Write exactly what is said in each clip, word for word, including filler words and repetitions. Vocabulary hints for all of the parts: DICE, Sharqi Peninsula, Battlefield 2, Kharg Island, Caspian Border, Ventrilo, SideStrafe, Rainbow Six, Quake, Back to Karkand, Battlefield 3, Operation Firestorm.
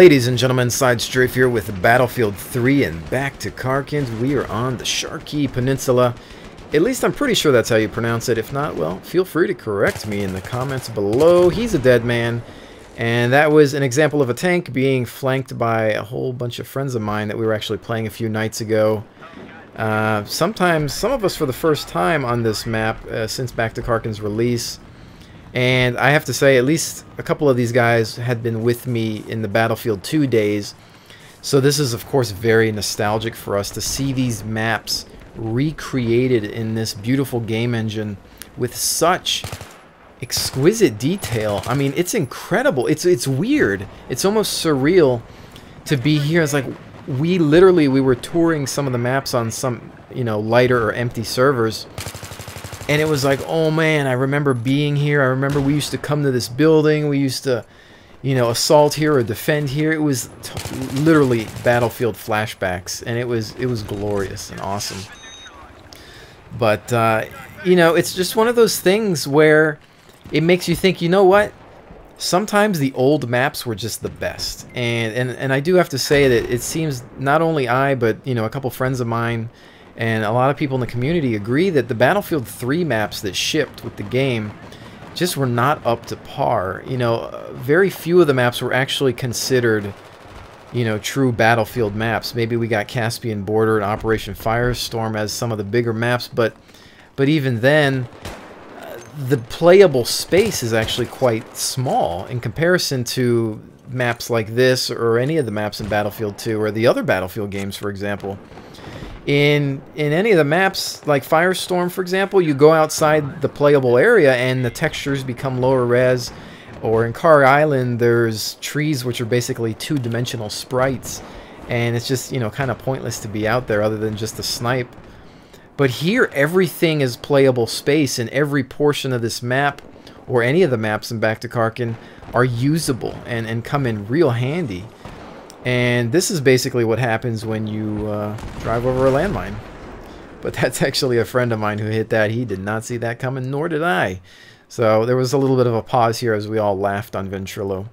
Ladies and gentlemen, SideStrafe here with Battlefield three and Back to Karkand. We are on the Sharqi Peninsula. At least I'm pretty sure that's how you pronounce it. If not, well, feel free to correct me in the comments below. He's a dead man. And that was an example of a tank being flanked by a whole bunch of friends of mine that we were actually playing a few nights ago. Uh, sometimes, some of us for the first time on this map uh, since Back to Karkand's release. And I have to say, at least a couple of these guys had been with me in the Battlefield two days. So this is, of course, very nostalgic for us to see these maps recreated in this beautiful game engine with such exquisite detail. I mean, it's incredible. It's it's weird. It's almost surreal to be here. It's like we literally, we were touring some of the maps on some, you know, lighter or empty servers. And it was like, oh man, I remember being here. I remember we used to come to this building. We used to, you know, assault here or defend here. It was t literally Battlefield flashbacks, and it was it was glorious and awesome. But uh, you know, it's just one of those things where it makes you think. You know what? Sometimes the old maps were just the best. And and and I do have to say that it seems not only I, but you know, a couple friends of mine. And a lot of people in the community agree that the Battlefield three maps that shipped with the game just were not up to par. You know, very few of the maps were actually considered, you know, true Battlefield maps. Maybe we got Caspian Border and Operation Firestorm as some of the bigger maps, but but even then, the playable space is actually quite small in comparison to maps like this or any of the maps in Battlefield two or the other Battlefield games, for example. In in any of the maps, like Firestorm, for example, you go outside the playable area and the textures become lower res. Or in Kharg Island, there's trees which are basically two-dimensional sprites. And it's just, you know, kind of pointless to be out there other than just a snipe. But here, everything is playable space, and every portion of this map, or any of the maps in Back to Karkand, are usable and, and come in real handy. And this is basically what happens when you uh, drive over a landmine. But that's actually a friend of mine who hit that. He did not see that coming, nor did I. So there was a little bit of a pause here as we all laughed on Ventrilo.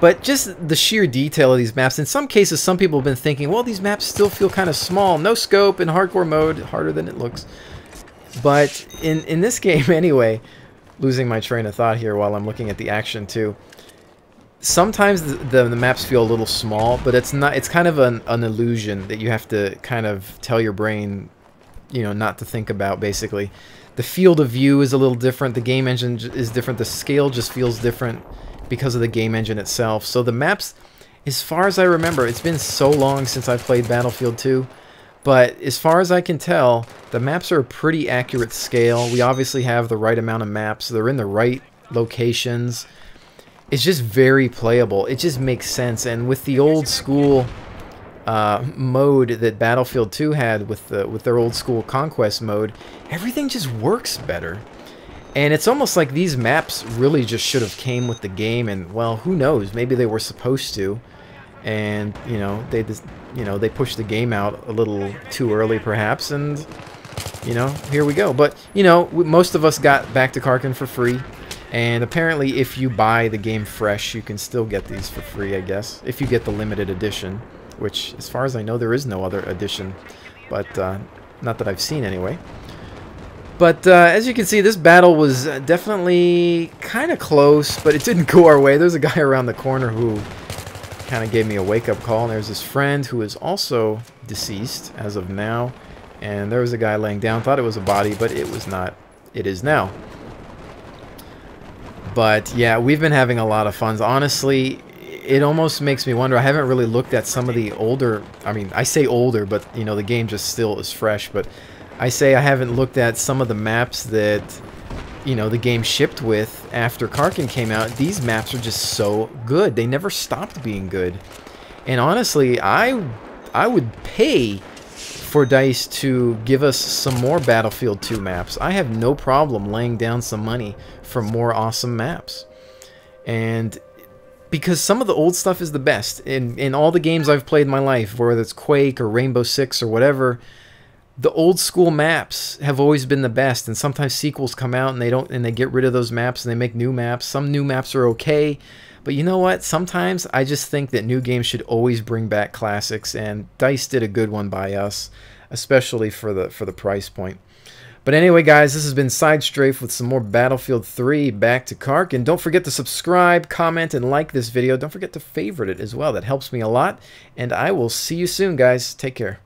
But just the sheer detail of these maps. In some cases, some people have been thinking, well, these maps still feel kind of small. No scope in hardcore mode. Harder than it looks. But in, in this game, anyway, losing my train of thought here while I'm looking at the action, too. Sometimes the, the, the maps feel a little small, but it's not. It's kind of an, an illusion that you have to kind of tell your brain, you know, not to think about, basically. The field of view is a little different. The game engine is different. The scale just feels different because of the game engine itself. So the maps, as far as I remember, it's been so long since I played Battlefield two, but as far as I can tell, the maps are a pretty accurate scale. We obviously have the right amount of maps. They're in the right locations. It's just very playable. It just makes sense. And with the old school uh, mode that Battlefield two had with the, with their old school conquest mode, everything just works better. And it's almost like these maps really just should have came with the game. And well, who knows? Maybe they were supposed to, and you know they just, you know they pushed the game out a little too early, perhaps. And you know here we go. But you know most of us got Back to Karkand for free. And apparently if you buy the game fresh, you can still get these for free, I guess. If you get the limited edition, which as far as I know, there is no other edition. But uh, not that I've seen anyway. But uh, as you can see, this battle was definitely kind of close, but it didn't go our way. There's a guy around the corner who kind of gave me a wake-up call. And there's his friend who is also deceased as of now. And there was a guy laying down. Thought it was a body, but it was not. It is now. But yeah, we've been having a lot of fun. Honestly, it almost makes me wonder. I haven't really looked at some of the older, I mean, I say older, but you know, the game just still is fresh. But I say I haven't looked at some of the maps that, you know, the game shipped with after Karkand came out. These maps are just so good. They never stopped being good. And honestly, I, I would pay for DICE to give us some more Battlefield two maps. I have no problem laying down some money for more awesome maps. And because some of the old stuff is the best. In, in all the games I've played in my life, whether it's Quake or Rainbow Six or whatever, the old school maps have always been the best. And sometimes sequels come out and they don't, and they get rid of those maps and they make new maps. Some new maps are okay, But you know what? Sometimes I just think that new games should always bring back classics, and DICE did a good one by us, especially for the for the price point. But anyway, guys, this has been SideStrafe with some more Battlefield three Back to Karkand. And don't forget to subscribe, comment, and like this video. Don't forget to favorite it as well. That helps me a lot. And I will see you soon, guys. Take care.